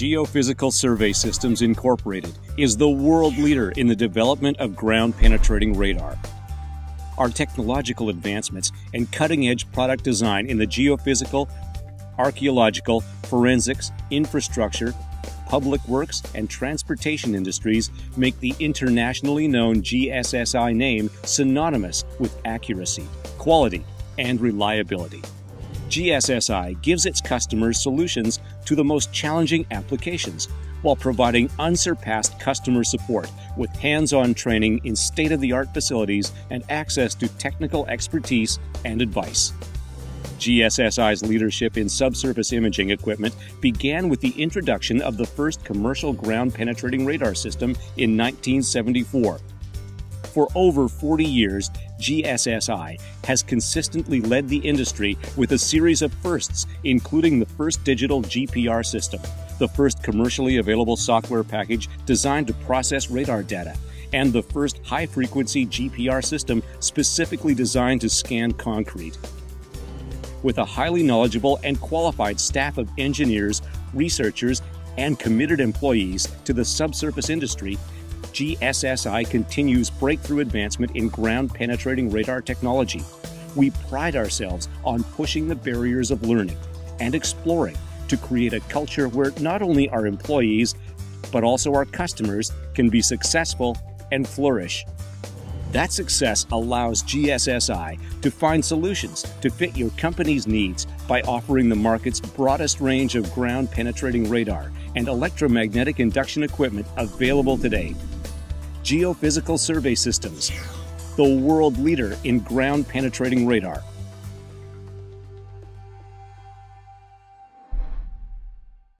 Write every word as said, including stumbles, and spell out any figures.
Geophysical Survey Systems Incorporated is the world leader in the development of ground-penetrating radar. Our technological advancements and cutting-edge product design in the geophysical, archaeological, forensics, infrastructure, public works, and transportation industries make the internationally known G S S I name synonymous with accuracy, quality, and reliability. G S S I gives its customers solutions to the most challenging applications while providing unsurpassed customer support with hands-on training in state-of-the-art facilities and access to technical expertise and advice. G S S I's leadership in subsurface imaging equipment began with the introduction of the first commercial ground-penetrating radar system in nineteen seventy-four. For over forty years, G S S I has consistently led the industry with a series of firsts, including the first digital G P R system, the first commercially available software package designed to process radar data, and the first high-frequency G P R system specifically designed to scan concrete. With a highly knowledgeable and qualified staff of engineers, researchers, and committed employees to the subsurface industry, G S S I continues breakthrough advancement in ground-penetrating radar technology. We pride ourselves on pushing the barriers of learning and exploring to create a culture where not only our employees, but also our customers can be successful and flourish. That success allows G S S I to find solutions to fit your company's needs by offering the market's broadest range of ground-penetrating radar and electromagnetic induction equipment available today. Geophysical Survey Systems, the world leader in ground-penetrating radar.